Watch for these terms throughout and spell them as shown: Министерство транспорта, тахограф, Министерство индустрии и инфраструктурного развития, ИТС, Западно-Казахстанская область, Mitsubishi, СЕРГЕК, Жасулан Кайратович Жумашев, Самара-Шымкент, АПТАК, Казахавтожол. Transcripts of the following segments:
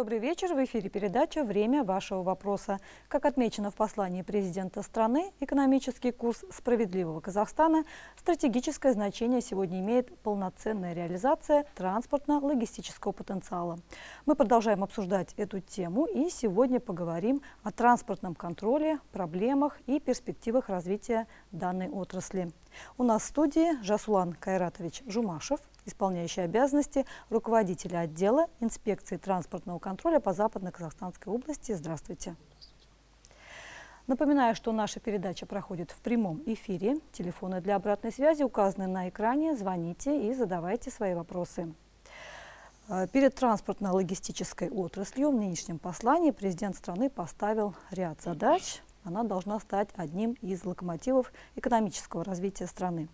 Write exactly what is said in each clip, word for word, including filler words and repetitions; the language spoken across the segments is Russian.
Добрый вечер. В эфире передача «Время вашего вопроса». Как отмечено в послании президента страны, экономический курс справедливого Казахстана стратегическое значение сегодня имеет полноценная реализация транспортно-логистического потенциала. Мы продолжаем обсуждать эту тему и сегодня поговорим о транспортном контроле, проблемах и перспективах развития данной отрасли. У нас в студии Жасулан Кайратович Жумашев, исполняющий обязанности руководителя отдела инспекции транспортного контроля по Западно-Казахстанской области. Здравствуйте. Напоминаю, что наша передача проходит в прямом эфире. Телефоны для обратной связи указаны на экране. Звоните и задавайте свои вопросы. Перед транспортно-логистической отраслью в нынешнем послании президент страны поставил ряд задач. Она должна стать одним из локомотивов экономического развития страны.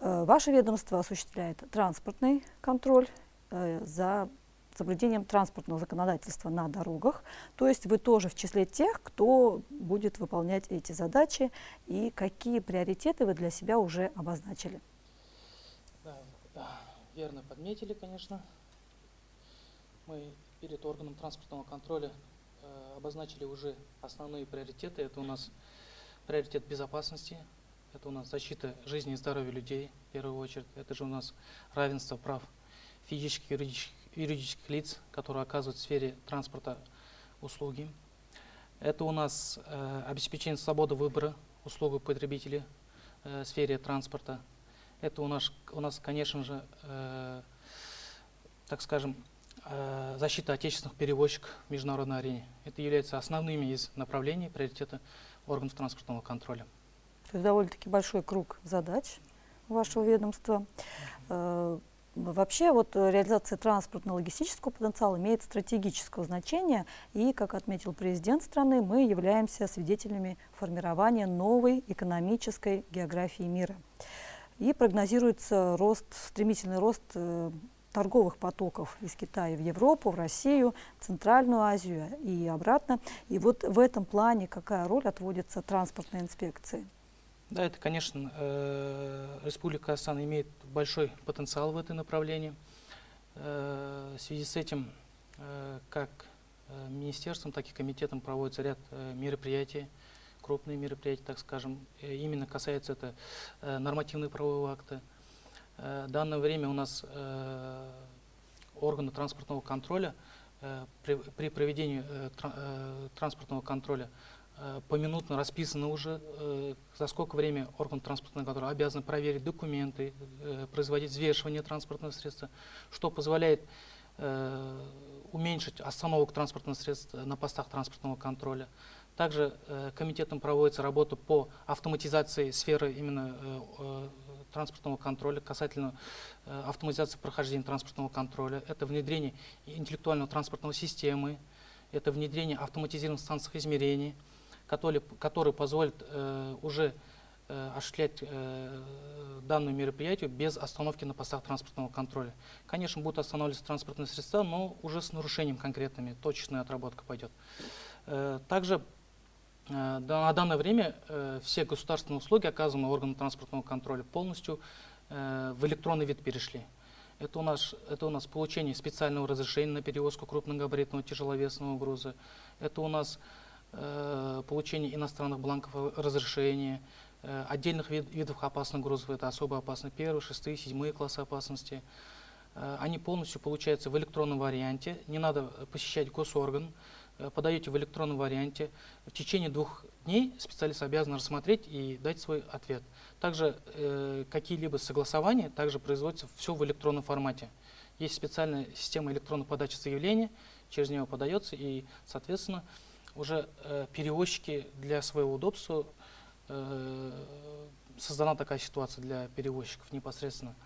Ваше ведомство осуществляет транспортный контроль за соблюдением транспортного законодательства на дорогах. То есть вы тоже в числе тех, кто будет выполнять эти задачи, и какие приоритеты вы для себя уже обозначили? Да, да, верно подметили, конечно. Мы перед органом транспортного контроля э, обозначили уже основные приоритеты. Это у нас приоритет безопасности. Это у нас защита жизни и здоровья людей, в первую очередь. Это же у нас равенство прав физических и юридических, юридических лиц, которые оказывают в сфере транспорта услуги. Это у нас э, обеспечение свободы выбора услуг потребителей э, в сфере транспорта. Это у нас, у нас конечно же, э, так скажем, э, защита отечественных перевозчиков в международной арене. Это является основными из направлений приоритета органов транспортного контроля. То есть довольно-таки большой круг задач вашего ведомства. Вообще вот реализация транспортно-логистического потенциала имеет стратегическое значение. И, как отметил президент страны, мы являемся свидетелями формирования новой экономической географии мира. И прогнозируется рост, стремительный рост торговых потоков из Китая в Европу, в Россию, Центральную Азию и обратно. И вот в этом плане какая роль отводится транспортной инспекции? Да, это, конечно, э, Республика Казахстан имеет большой потенциал в этом направлении. Э, в связи с этим, э, как министерством, так и комитетом проводится ряд э, мероприятий, крупные мероприятия, так скажем. И именно касается это э, нормативно-правового акта. Э, в данное время у нас э, органы транспортного контроля э, при, при проведении э, тр, э, транспортного контроля поминутно расписано уже, э, за сколько время орган транспортного контроля обязан проверить документы, э, производить взвешивание транспортного средства, что позволяет э, уменьшить остановок транспортных средств на постах транспортного контроля. Также э, комитетом проводится работа по автоматизации сферы именно э, транспортного контроля, касательно э, автоматизации прохождения транспортного контроля. Это внедрение интеллектуального транспортного системы, это внедрение автоматизированных станций измерений, Который, который позволит э, уже э, осуществлять э, данное мероприятие без остановки на постах транспортного контроля. Конечно, будут останавливаться транспортные средства, но уже с нарушением конкретными, точечная отработка пойдет. Э, также э, на данное время э, все государственные услуги, оказанные органами транспортного контроля, полностью э, в электронный вид перешли. Это у нас, это у нас получение специального разрешения на перевозку крупногабаритного тяжеловесного груза. Это у нас получение иностранных бланков разрешения, отдельных вид, видов опасных грузов, это особо опасные первые, шестые, седьмые классы опасности. Они полностью получаются в электронном варианте, не надо посещать госорган, подаете в электронном варианте. В течение двух дней специалист обязан рассмотреть и дать свой ответ. Также э, какие-либо согласования также производятся все в электронном формате. Есть специальная система электронной подачи заявления, через нее подается и, соответственно, уже э, перевозчики для своего удобства, э, создана такая ситуация для перевозчиков непосредственно.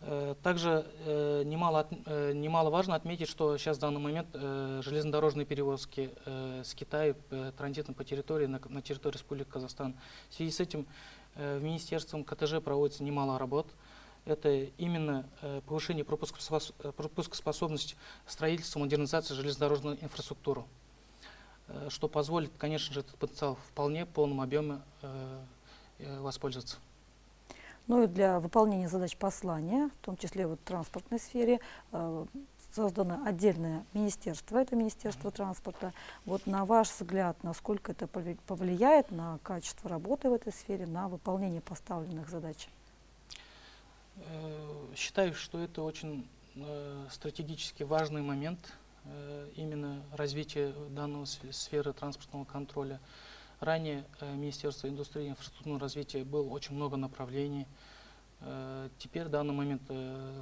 Э, также э, немало, от, э, немаловажно отметить, что сейчас в данный момент э, железнодорожные перевозки э, с Китая э, транзитом по территории, на, на территории Республики Казахстан. В связи с этим э, в Министерстве ка тэ жэ проводится немало работ. Это именно э, повышение пропускоспособности строительства, модернизации железнодорожной инфраструктуры, что позволит, конечно же, этот потенциал вполне в полном объеме э, воспользоваться. Ну и для выполнения задач послания, в том числе вот в транспортной сфере, э, создано отдельное министерство, это Министерство транспорта. Вот на ваш взгляд, насколько это повлияет на качество работы в этой сфере, на выполнение поставленных задач? Считаю, что это очень стратегически важный момент именно развития данной сферы транспортного контроля. Ранее Министерство индустрии и инфраструктурного развития было очень много направлений. Теперь в данный момент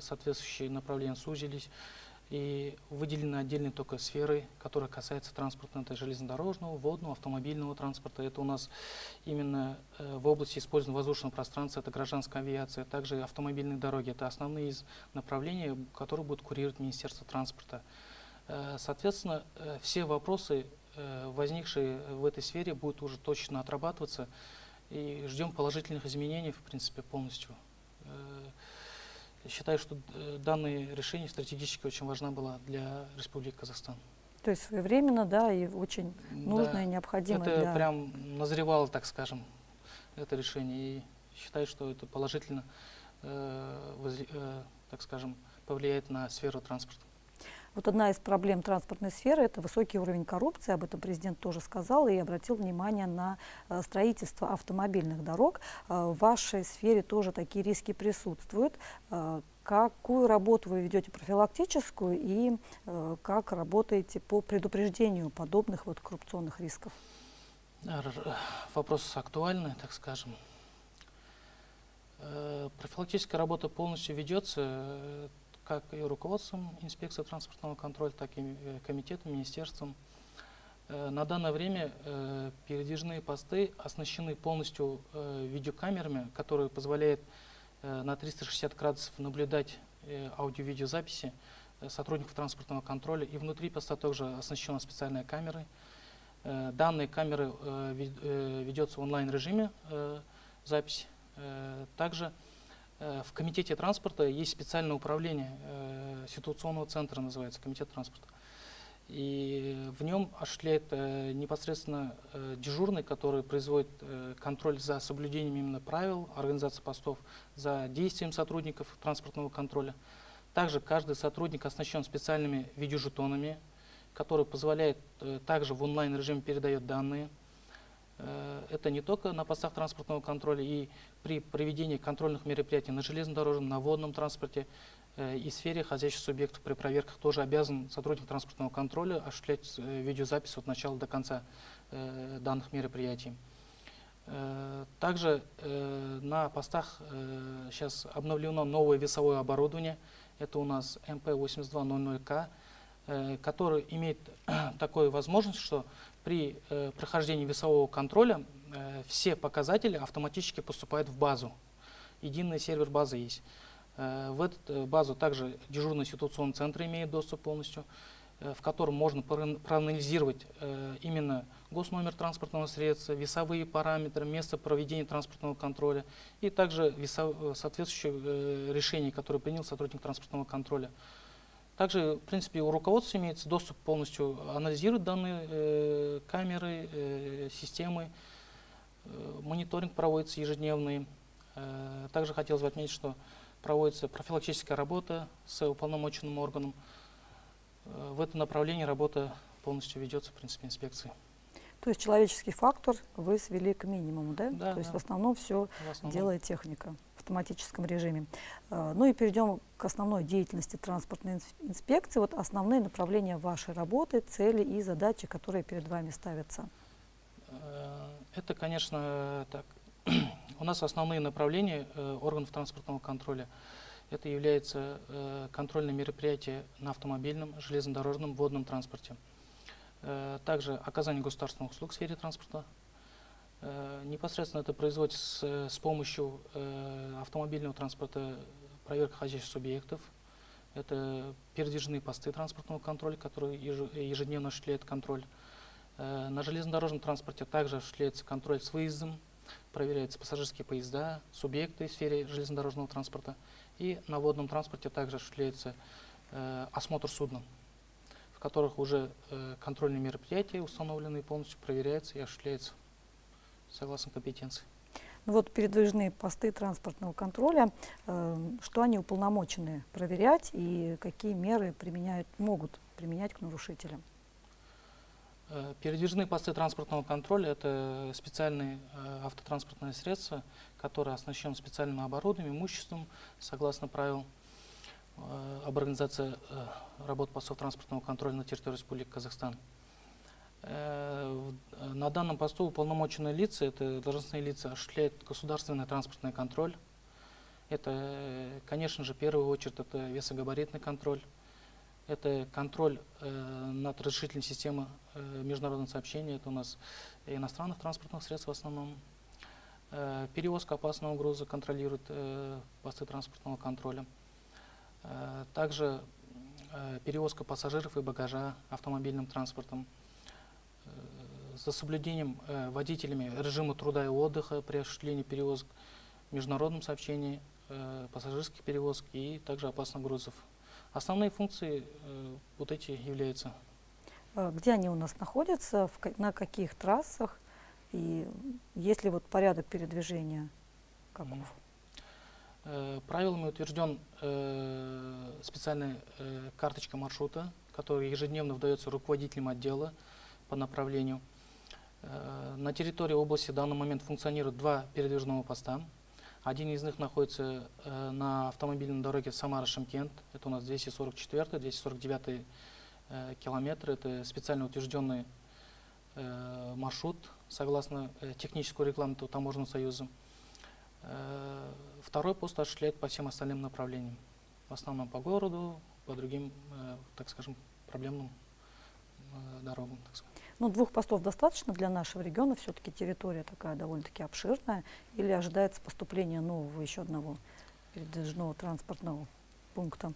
соответствующие направления сузились и выделены отдельные только сферы, которые касаются транспорта, это железнодорожного, водного, автомобильного транспорта. Это у нас именно в области использования воздушного пространства, это гражданская авиация, также автомобильные дороги. Это основные направления, которые будут курировать Министерство транспорта. Соответственно, все вопросы, возникшие в этой сфере, будут уже точно отрабатываться. И ждем положительных изменений, в принципе, полностью. Считаю, что данное решение стратегически очень важно было для Республики Казахстан. То есть своевременно, да, и очень нужно, да, и необходимо. Это для... прям назревало, так скажем, это решение. И считаю, что это положительно, э, воз, э, так скажем, повлияет на сферу транспорта. Вот одна из проблем транспортной сферы – это высокий уровень коррупции, об этом президент тоже сказал и обратил внимание на строительство автомобильных дорог. В вашей сфере тоже такие риски присутствуют. Какую работу вы ведете профилактическую и как работаете по предупреждению подобных вот коррупционных рисков? Вопрос актуальный, так скажем. Профилактическая работа полностью ведется, как и руководством инспекции транспортного контроля, так и комитетом, министерством. На данное время передвижные посты оснащены полностью видеокамерами, которые позволяют на триста шестьдесят градусов наблюдать аудио-видеозаписи сотрудников транспортного контроля. И внутри поста также оснащена специальная камера. Данные камеры ведется в онлайн-режиме запись. Также в комитете транспорта есть специальное управление э, ситуационного центра, называется комитет транспорта. И в нем осуществляет э, непосредственно э, дежурный, который производит э, контроль за соблюдением именно правил организации постов, за действием сотрудников транспортного контроля. Также каждый сотрудник оснащен специальными видеожетонами, которые позволяют э, также в онлайн-режиме передает данные. Это не только на постах транспортного контроля, и при проведении контрольных мероприятий на железнодорожном, на водном транспорте и сфере хозяйственных субъектов при проверках тоже обязан сотрудник транспортного контроля осуществлять видеозапись от начала до конца данных мероприятий. Также на постах сейчас обновлено новое весовое оборудование, это у нас эм пэ восемь два ноль ноль ка, который имеет такую возможность, что при э, прохождении весового контроля э, все показатели автоматически поступают в базу. Единый сервер базы есть. Э, в эту э, базу также дежурный ситуационный центр имеет доступ полностью, э, в котором можно проанализировать э, именно госномер транспортного средства, весовые параметры, место проведения транспортного контроля и также весов... соответствующие э, решения, которые принял сотрудник транспортного контроля. Также, в принципе, у руководства имеется доступ полностью анализировать данные э, камеры, э, системы, э, мониторинг проводится ежедневный. Э, также хотелось бы отметить, что проводится профилактическая работа с уполномоченным органом. Э, в этом направлении работа полностью ведется, в принципе, инспекцией. То есть человеческий фактор вы свели к минимуму, да? Да, то есть да. В основном все в основном делает техника в автоматическом режиме. Ну и перейдем к основной деятельности транспортной инспекции. Вот основные направления вашей работы, цели и задачи, которые перед вами ставятся. Это, конечно, так. У нас основные направления органов транспортного контроля. Это является контрольное мероприятие на автомобильном, железнодорожном, водном транспорте. Также оказание государственных услуг в сфере транспорта. Непосредственно это производится с, с помощью автомобильного транспорта проверка хозяйственных субъектов. Это передвижные посты транспортного контроля, которые ежедневно осуществляют контроль. На железнодорожном транспорте также осуществляется контроль с выездом, проверяются пассажирские поезда, субъекты в сфере железнодорожного транспорта. И на водном транспорте также осуществляется осмотр судна, в которых уже э, контрольные мероприятия установлены полностью, проверяются и осуществляются согласно компетенции. Вот передвижные посты транспортного контроля, что они уполномочены проверять и какие меры применяют, могут применять к нарушителям? Передвижные посты транспортного контроля – это специальные автотранспортные средства, которые оснащены специальным оборудованием, имуществом, согласно правил об организации работ постов транспортного контроля на территории Республики Казахстан. На данном посту уполномоченные лица, это должностные лица, осуществляют государственный транспортный контроль. Это, конечно же, в первую очередь, это весогабаритный контроль, это контроль э, над разрешительной системой э, международного сообщения, это у нас иностранных транспортных средств в основном. Э, перевозка опасного груза контролирует э, посты транспортного контроля. Э, также э, перевозка пассажиров и багажа автомобильным транспортом. За соблюдением э, водителями режима труда и отдыха при осуществлении перевозок в международном сообщении, э, пассажирских перевозок и также опасных грузов. Основные функции э, вот эти являются. Где они у нас находятся, в, на каких трассах и есть ли вот порядок передвижения каков? Э, правилами утвержден э, специальная э, карточка маршрута, которая ежедневно выдается руководителям отдела по направлению. На территории области в данный момент функционируют два передвижного поста. Один из них находится на автомобильной дороге Самара-Шымкент. Это у нас двести сорок четыре — двести сорок девять километр. Это специально утвержденный маршрут, согласно техническому регламенту Таможенного союза. Второй пост осуществляет по всем остальным направлениям. В основном по городу, по другим, так скажем, проблемным дорогам, так сказать. Ну, двух постов достаточно для нашего региона, все-таки территория такая довольно-таки обширная, или ожидается поступление нового, еще одного передвижного транспортного пункта?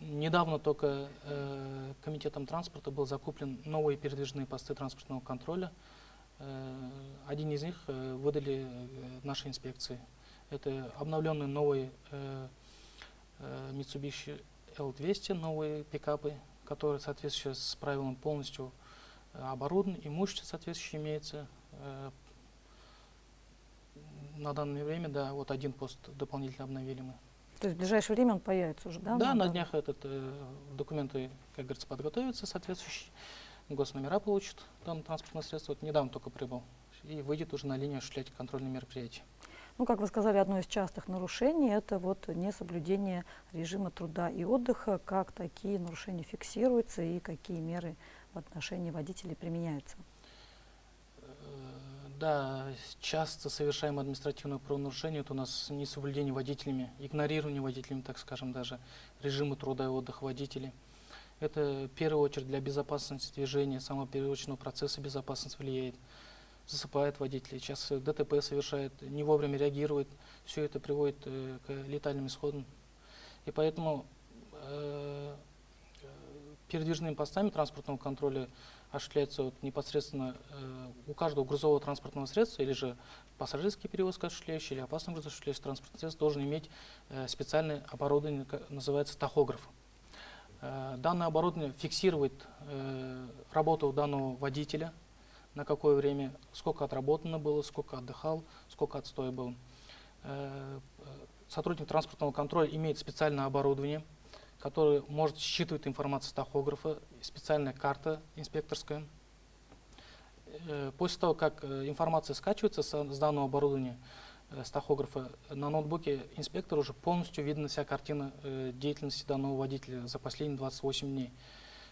Недавно только э, комитетом транспорта был закуплен новые передвижные посты транспортного контроля. Э, один из них э, выдали нашей инспекции. Это обновленные новые э, э, Mitsubishi Л двести, новые пикапы, которые соответствующие с правилам полностью оборудован, имущество соответствующее имеется. На данное время, да, вот один пост дополнительно обновили мы. То есть в ближайшее время он появится уже, да? Да, на днях этот, документы, как говорится, подготовятся, соответствующие госномера получат данное транспортное средство. Вот недавно только прибыл и выйдет уже на линию осуществлять контрольные мероприятия. Ну, как вы сказали, одно из частых нарушений – это вот несоблюдение режима труда и отдыха. Как такие нарушения фиксируются и какие меры в отношении водителей применяются? Да, часто совершаем административное правонарушение. Это у нас несоблюдение водителями, игнорирование водителями, так скажем, даже режима труда и отдыха водителей. Это в первую очередь для безопасности движения, самого перевозочного процесса безопасность влияет. Засыпает водителей, сейчас ДТП совершает, не вовремя реагирует, все это приводит э, к летальным исходам. И поэтому э, передвижными постами транспортного контроля осуществляется вот непосредственно э, у каждого грузового транспортного средства, или же пассажирский перевозка осуществляющий, или опасный груз осуществляющий транспортное средство должен иметь э, специальное оборудование, называется тахограф. Э, данное оборудование фиксирует э, работу данного водителя, на какое время, сколько отработано было, сколько отдыхал, сколько отстой был. Сотрудник транспортного контроля имеет специальное оборудование, которое может считывать информацию с тахографа, специальная карта инспекторская. После того, как информация скачивается с данного оборудования, с тахографа, на ноутбуке инспектора уже полностью видна вся картина деятельности данного водителя за последние двадцать восемь дней.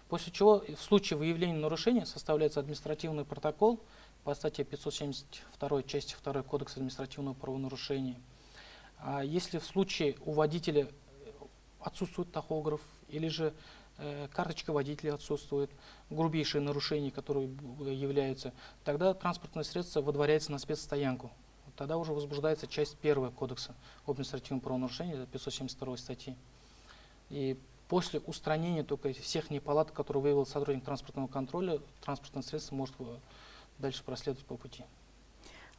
После чего в случае выявления нарушения составляется административный протокол по статье пятьсот семьдесят два части второй Кодекса административного правонарушения. А если в случае у водителя отсутствует тахограф или же э, карточка водителя отсутствует, грубейшие нарушения, которые являются, тогда транспортное средство выдворяется на спецстоянку. Тогда уже возбуждается часть первая Кодекса об административном правонарушении, пятьсот семьдесят два статьи. И после устранения только всех неполадок, которые выявил сотрудник транспортного контроля, транспортное средство может дальше проследовать по пути.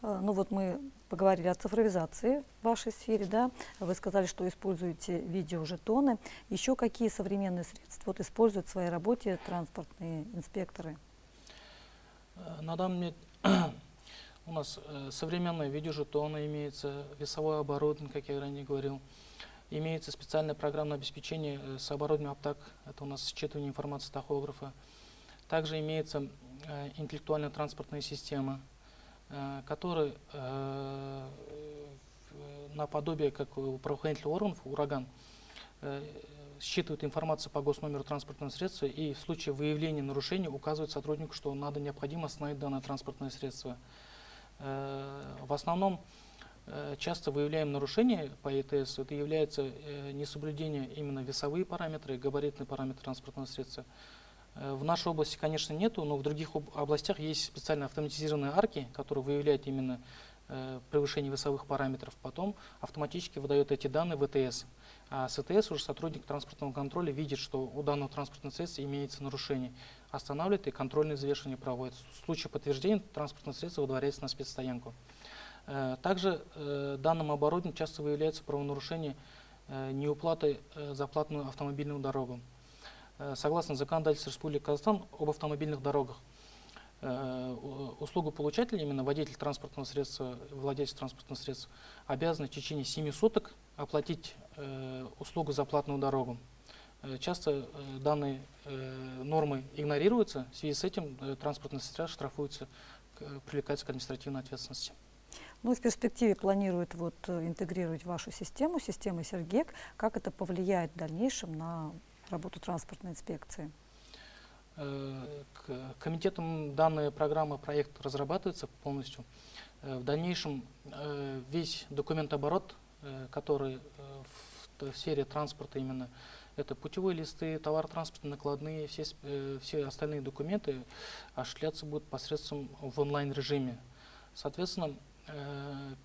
Ну вот мы поговорили о цифровизации в вашей сфере, да? Вы сказали, что используете видеожетоны. Еще какие современные средства вот, используют в своей работе транспортные инспекторы? На данный момент У нас э, современные видеожетоны имеются, весовое оборудование, как я ранее говорил. Имеется специальное программное обеспечение э, с оборудованием АПТАК, это у нас считывание информации тахографа. Также имеется э, интеллектуально-транспортная система, э, которая э, наподобие, как у правоохранительных органов, ураган, э, считывает информацию по госномеру транспортного средства и в случае выявления нарушений указывает сотруднику, что надо необходимо остановить данное транспортное средство. В основном часто выявляем нарушения по ИТС, это является несоблюдение именно весовые параметры, габаритные параметры транспортного средства. В нашей области, конечно, нету, но в других областях есть специально автоматизированные арки, которые выявляют именно превышение весовых параметров, потом автоматически выдает эти данные в ИТС. А с ИТС уже сотрудник транспортного контроля видит, что у данного транспортного средства имеется нарушение, останавливает и контрольное взвешивание проводит. В случае подтверждения транспортное средство выдворяется на спецстоянку. Также данным оборудованием часто выявляется правонарушение неуплаты за платную автомобильную дорогу. Согласно законодательству Республики Казахстан об автомобильных дорогах, услугополучатель, именно водитель транспортного средства, владелец транспортного средства, обязан в течение семи суток оплатить э, услугу за платную дорогу. Часто э, данные э, нормы игнорируются, в связи с этим э, транспортные средства штрафуются, к, привлекаются к административной ответственности. Ну, в перспективе планируют вот, интегрировать вашу систему, систему СЕРГЕК. Как это повлияет в дальнейшем на работу транспортной инспекции? К комитетам данная программа, проект разрабатывается полностью. В дальнейшем весь документооборот, который в сфере транспорта именно, это путевые листы, товаротранспортные, накладные, все, все остальные документы осуществляться будут посредством в онлайн-режиме. Соответственно,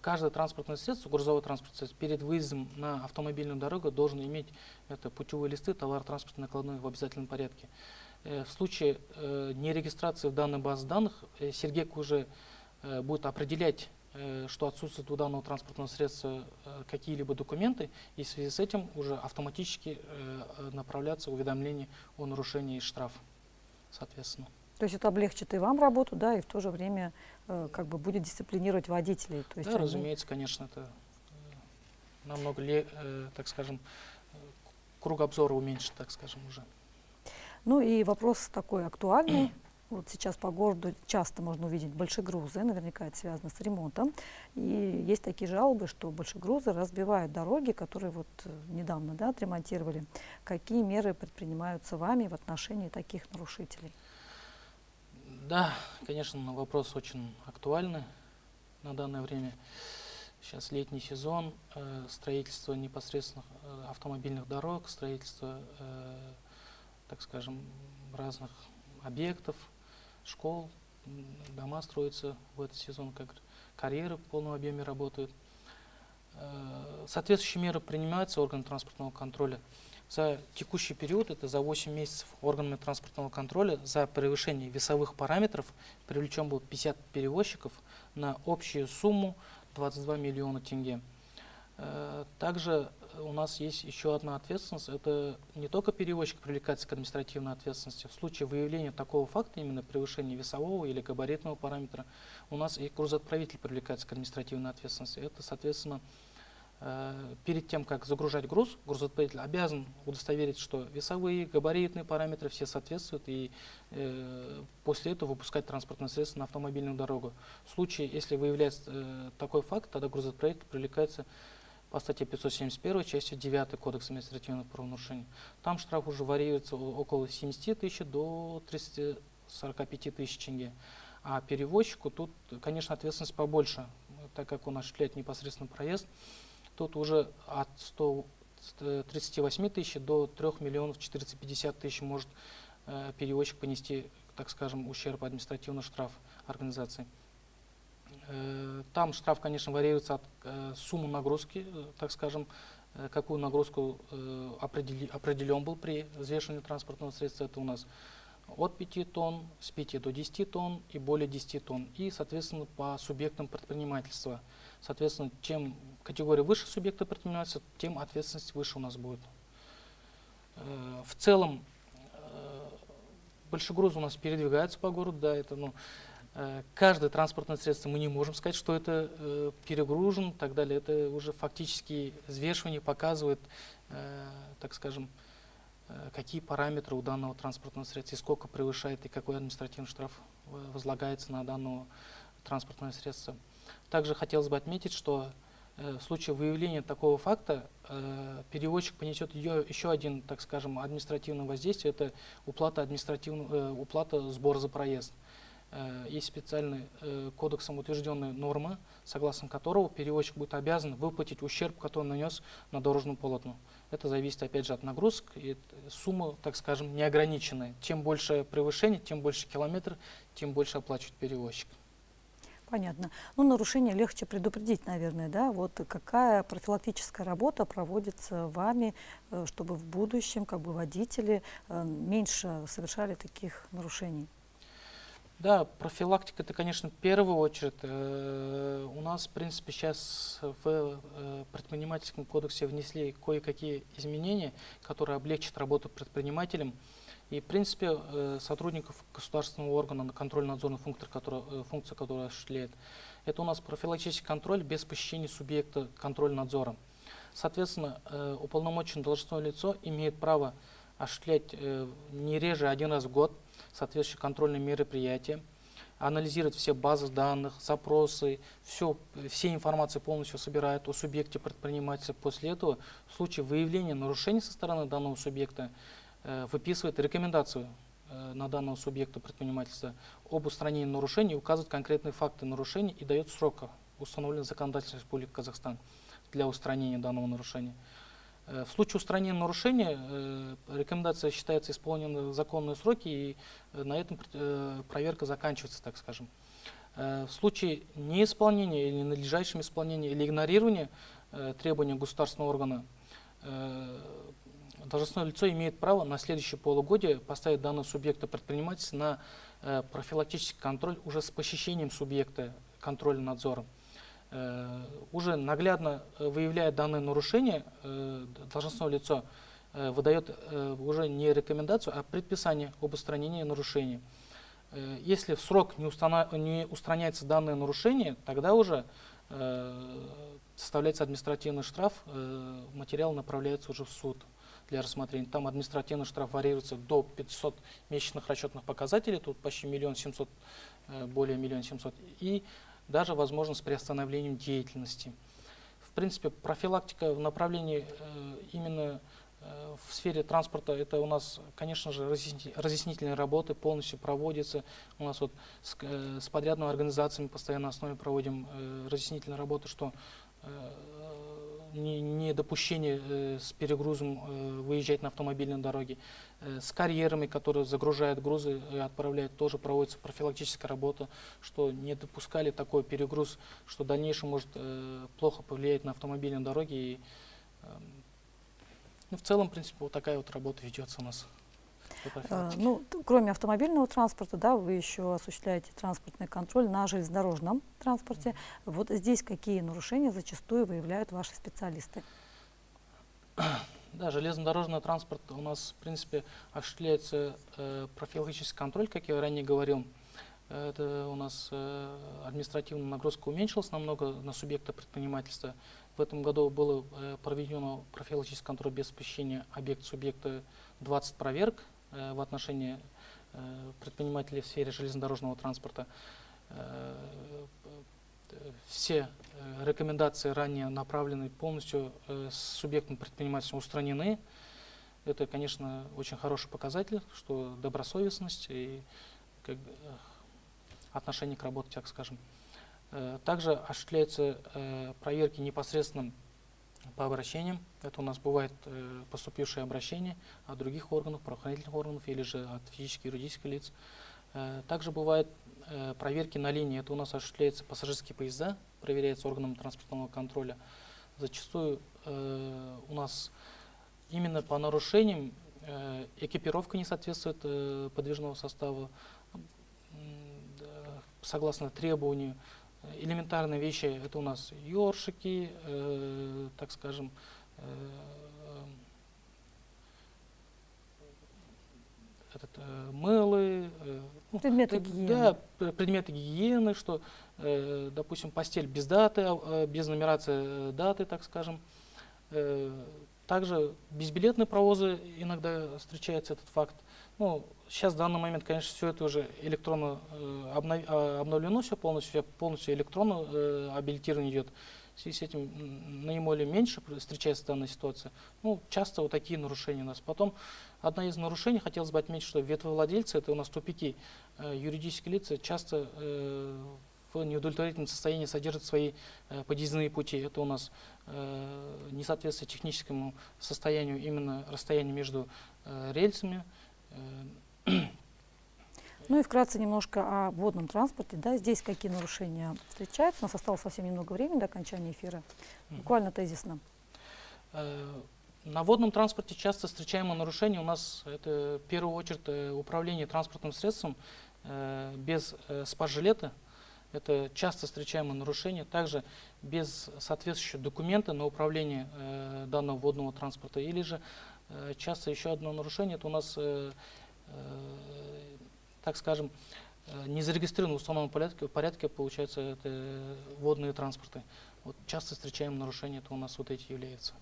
каждое транспортное средство, грузовое транспортное средство, перед выездом на автомобильную дорогу должен иметь это путевые листы, товаротранспортные, накладные в обязательном порядке. В случае э, нерегистрации в данной базе данных э, СЕРГЕК уже э, будет определять, э, что отсутствует у данного транспортного средства э, какие-либо документы, и в связи с этим уже автоматически э, направляться уведомление о нарушении штрафа, соответственно. То есть это облегчит и вам работу, да, и в то же время э, как бы будет дисциплинировать водителей. То есть да, они... разумеется, конечно, это э, намного, э, так скажем, круг обзора уменьшит, так скажем, уже. Ну и вопрос такой актуальный. Вот сейчас по городу часто можно увидеть большегрузы, наверняка это связано с ремонтом. И есть такие жалобы, что большегрузы разбивают дороги, которые вот недавно, да, отремонтировали. Какие меры предпринимаются вами в отношении таких нарушителей? Да, конечно, вопрос очень актуальный на данное время. Сейчас летний сезон, э, строительство непосредственно автомобильных дорог, строительство... Э, так скажем, разных объектов, школ, дома строятся в этот сезон, как карьеры в полном объеме работают. Соответствующие меры принимаются органами транспортного контроля. За текущий период, это за восемь месяцев, органами транспортного контроля за превышение весовых параметров привлечен был пятьдесят перевозчиков на общую сумму двадцать два миллиона тенге. Также у нас есть еще одна ответственность, это не только перевозчик привлекается к административной ответственности, в случае выявления такого факта, именно превышения весового или габаритного параметра, у нас и грузоотправитель привлекается к административной ответственности. Это, соответственно, перед тем, как загружать груз, грузоотправитель обязан удостоверить, что весовые, габаритные параметры все соответствуют, и после этого выпускать транспортное средство на автомобильную дорогу. В случае, если выявляется такой факт, тогда грузоотправитель привлекается по статье пятьсот семьдесят первой, частью девятой Кодекса административных правонарушений. Там штраф уже варьируется около семидесяти тысяч до тридцати сорока пяти тысяч тенге. А перевозчику тут, конечно, ответственность побольше, так как он осуществляет непосредственно проезд. Тут уже от ста тридцати восьми тысяч до трёх миллионов четырёхсот пятидесяти тысяч может э, перевозчик понести, так скажем, ущерб административный штраф организации. Там штраф, конечно, варьируется от э, суммы нагрузки, так скажем, э, какую нагрузку э, определи, определен был при взвешивании транспортного средства. Это у нас от пяти тонн, с пяти до десяти тонн и более десяти тонн. И, соответственно, по субъектам предпринимательства. Соответственно, чем категория выше субъекта предпринимательства, тем ответственность выше у нас будет. Э, в целом, э, большегрузы у нас передвигаются по городу, да, это, ну, Каждое транспортное средство мы не можем сказать, что это э, перегружен и так далее. Это уже фактически взвешивание показывает, э, так скажем, э, какие параметры у данного транспортного средства, и сколько превышает, и какой административный штраф возлагается на данное транспортное средство. Также хотелось бы отметить, что э, в случае выявления такого факта э, перевозчик понесет ее, еще один, так скажем, административное воздействие. Это уплата, административного, э, уплата сбора за проезд. Есть специальный э, кодексом утвержденная норма, согласно которого перевозчик будет обязан выплатить ущерб, который он нанес на дорожном полотну. Это зависит, опять же, от нагрузок, и сумма, так скажем, неограниченная. Чем больше превышение, тем больше километр, тем больше оплачивает перевозчик. Понятно. Ну, нарушение легче предупредить, наверное, да? Вот какая профилактическая работа проводится вами, чтобы в будущем, как бы, водители меньше совершали таких нарушений? Да, профилактика – это, конечно, в первую очередь. Э, у нас, в принципе, сейчас в э, предпринимательском кодексе внесли кое-какие изменения, которые облегчат работу предпринимателям. И, в принципе, э, сотрудников государственного органа на контрольно-надзорную функцию, которая, э, функция, которая осуществляет. Это у нас профилактический контроль без посещения субъекта контроля-надзора. Соответственно, э, уполномоченное должностное лицо имеет право осуществлять э, не реже один раз в год соответствующие контрольные мероприятия, анализировать все базы данных, запросы, все, все информации полностью собирает о субъекте предпринимателя. После этого, в случае выявления нарушений со стороны данного субъекта, э, выписывает рекомендацию э, на данного субъекта предпринимательства об устранении нарушений, указывает конкретные факты нарушений и дает срок, установленный законодательством Республики Казахстан, для устранения данного нарушения. В случае устранения нарушения э, рекомендация считается исполненной в законные сроки, и на этом э, проверка заканчивается, так скажем. Э, в случае неисполнения или ненадлежащего исполнения или игнорирования э, требований государственного органа, э, должностное лицо имеет право на следующее полугодие поставить данного субъекта предпринимательства на э, профилактический контроль уже с посещением субъекта контроля надзора. Уже наглядно выявляя данные нарушения, должностное лицо выдает уже не рекомендацию, а предписание об устранении нарушений. Если в срок не, устана... не устраняется данное нарушение, тогда уже составляется административный штраф, материал направляется уже в суд для рассмотрения. Там административный штраф варьируется до пятисот месячных расчетных показателей, тут почти миллион семьсот, более миллион семьсот, и даже возможность приостановления деятельности. В принципе, профилактика в направлении э, именно э, в сфере транспорта, это у нас, конечно же, разъяснительные работы полностью проводятся. У нас вот с, э, с подрядными организациями постоянно на основе проводим э, разъяснительные работы, что э, недопущение э, с перегрузом э, выезжать на автомобильной дороге. Э, с карьерами, которые загружают грузы и отправляют, тоже проводится профилактическая работа, что не допускали такой перегруз, что в дальнейшем может э, плохо повлиять на автомобильные дороги. И, э, ну, в целом, в принципе, вот такая вот работа ведется у нас. Ну, кроме автомобильного транспорта, да, вы еще осуществляете транспортный контроль на железнодорожном транспорте. Mm-hmm. Вот здесь какие нарушения зачастую выявляют ваши специалисты? Да, железнодорожный транспорт у нас, в принципе, осуществляется э, профилактический контроль, как я ранее говорил. Это у нас э, административная нагрузка уменьшилась намного на субъекта предпринимательства. В этом году было э, проведено профилактический контроль без посещения объекта субъекта, двадцать проверок э, в отношении э, предпринимателей в сфере железнодорожного транспорта. Э, э, все э, рекомендации, ранее направленные полностью э, с субъектом предпринимательства, устранены. Это, конечно, очень хороший показатель, что добросовестность и, как бы, отношение к работе, так скажем. Также осуществляются э, проверки непосредственно по обращениям. Это у нас бывает э, поступившие обращения от других органов, правоохранительных органов или же от физических и юридических лиц. Э, также бывают э, проверки на линии. Это у нас осуществляются пассажирские поезда, проверяются органами транспортного контроля. Зачастую э, у нас именно по нарушениям э, экипировка не соответствует э, подвижного состава, согласно требованию. Элементарные вещи – это у нас ёршики, э, так скажем, э, этот, э, мылы, э, предметы, ну, гигиены. Да, предметы гигиены, что, э, допустим, постель без даты, э, без нумерации даты, так скажем. Э, также безбилетные провозы иногда встречается этот факт. Ну, сейчас в данный момент, конечно, все это уже электронно э, обнов, э, обновлено, все полностью, полностью электронно э, абилитирование идет. В связи с этим наиболее меньше встречается данная ситуация. Ну, часто вот такие нарушения у нас. Потом, одна из нарушений, хотелось бы отметить, что ветвовладельцы, это у нас тупики, э, юридические лица часто э, в неудовлетворительном состоянии содержат свои э, подъездные пути. Это у нас э, несоответствие техническому состоянию именно расстояние между э, рельсами. Ну и вкратце немножко о водном транспорте. Да, здесь какие нарушения встречаются? У нас осталось совсем немного времени до окончания эфира. Буквально тезисно. На водном транспорте часто встречаемые нарушения у нас, это в первую очередь управление транспортным средством без спасжилета. Это часто встречаемые нарушения. Также без соответствующего документа на управление данного водного транспорта. Или же часто еще одно нарушение, это у нас, так скажем, не зарегистрированы в установленном порядке, порядке получается, это водные транспорты. Вот часто встречаем нарушения, это у нас вот эти являются.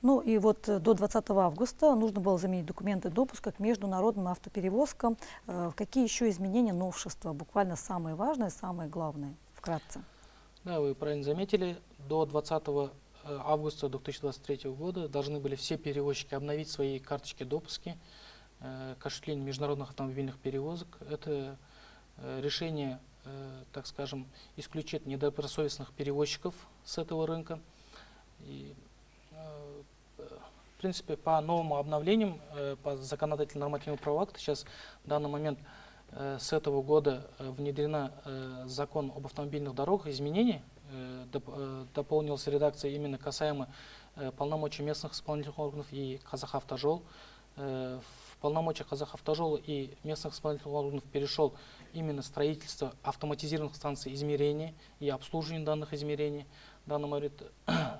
Ну и вот до двадцатого августа нужно было заменить документы допуска к международным автоперевозкам. Какие еще изменения, новшества, буквально самые важные, самые главные, вкратце? Да, вы правильно заметили, до двадцатого августа две тысячи двадцать третьего года должны были все перевозчики обновить свои карточки допуски э, к осуществлению международных автомобильных перевозок. Это э, решение, э, так скажем, исключит недобросовестных перевозчиков с этого рынка. И, э, в принципе, по новым обновлениям, э, по законодательному нормативному правовому акту, сейчас в данный момент э, с этого года э, внедрена э, закон об автомобильных дорогах, изменения. Дополнилась редакция именно касаемо э, полномочий местных исполнительных органов и Казахавтожол. Э, в полномочия Казахавтожола и местных исполнительных органов перешел именно строительство автоматизированных станций измерения и обслуживание данных измерений. Данный момент,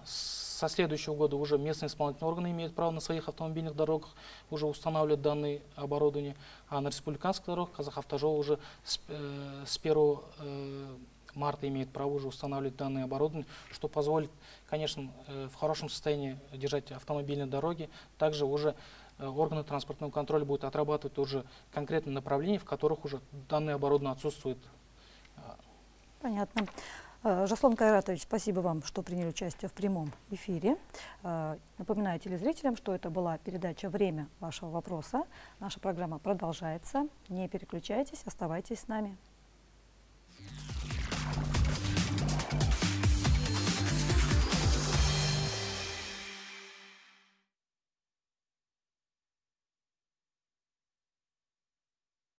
со следующего года уже местные исполнительные органы имеют право на своих автомобильных дорогах уже устанавливать данные оборудования, а на республиканских дорогах Казахавтожол уже с, э, с первого э, марта имеет право уже устанавливать данные оборудования, что позволит, конечно, в хорошем состоянии держать автомобильные дороги. Также уже органы транспортного контроля будут отрабатывать уже конкретные направления, в которых уже данные оборудования отсутствуют. Понятно. Жасулан Кайратович, спасибо вам, что приняли участие в прямом эфире. Напоминаю телезрителям, что это была передача «Время вашего вопроса». Наша программа продолжается. Не переключайтесь, оставайтесь с нами.